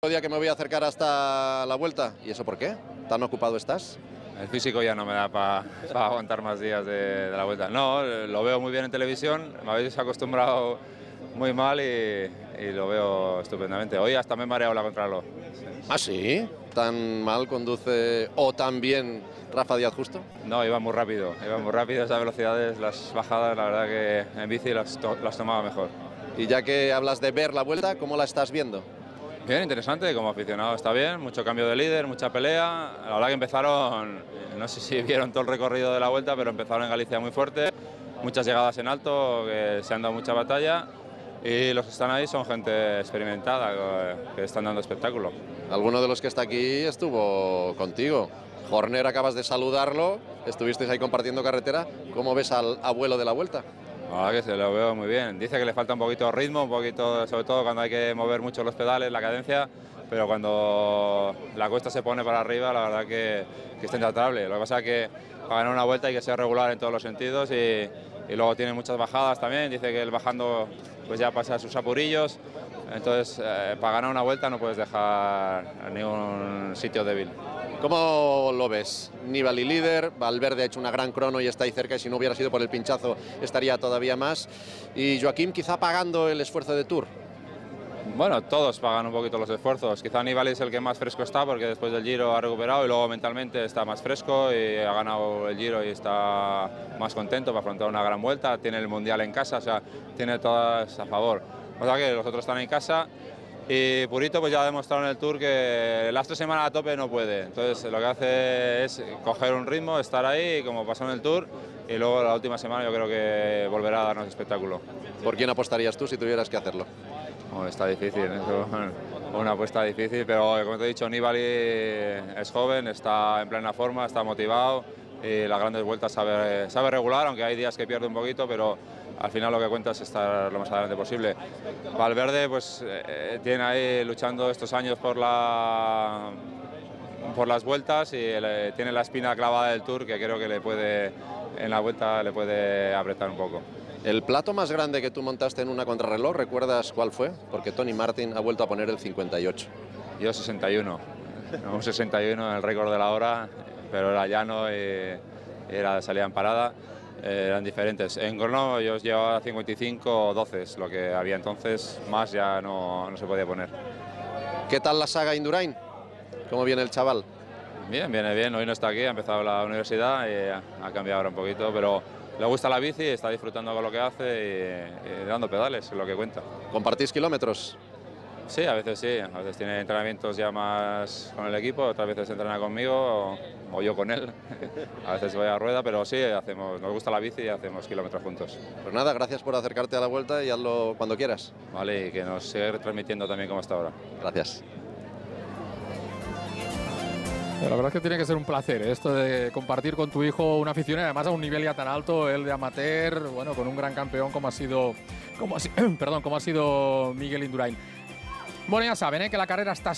El día que me voy a acercar hasta la vuelta. ¿Y eso por qué? ¿Tan ocupado estás? El físico ya no me da para aguantar más días de la vuelta. No, lo veo muy bien en televisión, me habéis acostumbrado muy mal y lo veo estupendamente. Hoy hasta me he mareado la contrarreloj. Sí. ¿Ah, sí? ¿Tan mal conduce o tan bien Rafa Díaz justo? No, iba muy rápido esas velocidades, las bajadas, la verdad que en bici las tomaba mejor. Y ya que hablas de ver la vuelta, ¿cómo la estás viendo? Bien, interesante, como aficionado está bien, mucho cambio de líder, mucha pelea. La verdad que empezaron, no sé si vieron todo el recorrido de la vuelta, pero empezaron en Galicia muy fuerte, muchas llegadas en alto, que se han dado mucha batalla y los que están ahí son gente experimentada, que están dando espectáculo. Alguno de los que está aquí estuvo contigo. Horner, acabas de saludarlo, estuvisteis ahí compartiendo carretera. ¿Cómo ves al abuelo de la vuelta? Ahora que se lo veo muy bien. Dice que le falta un poquito de ritmo, un poquito, sobre todo cuando hay que mover mucho los pedales, la cadencia, pero cuando la cuesta se pone para arriba, la verdad que está intratable. Lo que pasa es que para ganar una vuelta hay que ser regular en todos los sentidos y luego tiene muchas bajadas también. Dice que él bajando pues ya pasa sus apurillos. Entonces, para ganar una vuelta no puedes dejar ningún sitio débil. ¿Cómo lo ves? Nibali líder, Valverde ha hecho una gran crono y está ahí cerca, y si no hubiera sido por el pinchazo estaría todavía más. Y Joaquín quizá pagando el esfuerzo de Tour. Bueno, todos pagan un poquito los esfuerzos. Quizá Nibali es el que más fresco está porque después del Giro ha recuperado y luego mentalmente está más fresco y ha ganado el Giro y está más contento para afrontar una gran vuelta. Tiene el Mundial en casa, o sea, tiene todas a favor. O sea que los otros están en casa. Y Purito pues ya ha demostrado en el Tour que las 3 semanas a tope no puede, entonces lo que hace es coger un ritmo, estar ahí como pasó en el Tour y luego la última semana yo creo que volverá a darnos espectáculo. ¿Por quién apostarías tú si tuvieras que hacerlo? Bueno, está difícil, eso, una apuesta difícil, pero como te he dicho, Nibali es joven, está en plena forma, está motivado y las grandes vueltas sabe regular, aunque hay días que pierde un poquito, pero al final lo que cuenta es estar lo más adelante posible. Valverde pues tiene ahí luchando estos años por las vueltas y tiene la espina clavada del Tour, que creo que en la vuelta le puede apretar un poco. El plato más grande que tú montaste en una contrarreloj, ¿recuerdas cuál fue? Porque Tony Martin ha vuelto a poner el 58. Yo 61, un 61 en el récord de la hora, pero era llano y era de salida en parada. Eran diferentes. En crono yo llevaba 55 o 12, lo que había entonces, más ya no se podía poner. ¿Qué tal la saga Indurain? ¿Cómo viene el chaval? Bien, viene bien. Hoy no está aquí, ha empezado la universidad y ha cambiado ahora un poquito, pero le gusta la bici, está disfrutando con lo que hace y dando pedales, lo que cuenta. ¿Compartís kilómetros? Sí. A veces tiene entrenamientos ya más con el equipo, otras veces entrena conmigo o yo con él. A veces voy a rueda, pero sí, nos gusta la bici y hacemos kilómetros juntos. Pues nada, gracias por acercarte a la vuelta y hazlo cuando quieras. Vale, y que nos siga transmitiendo también como hasta ahora. Gracias. La verdad es que tiene que ser un placer esto de compartir con tu hijo una afición, y además a un nivel ya tan alto, él de amateur, bueno, con un gran campeón como ha sido Miguel Indurain. Bueno, ya saben, que la carrera está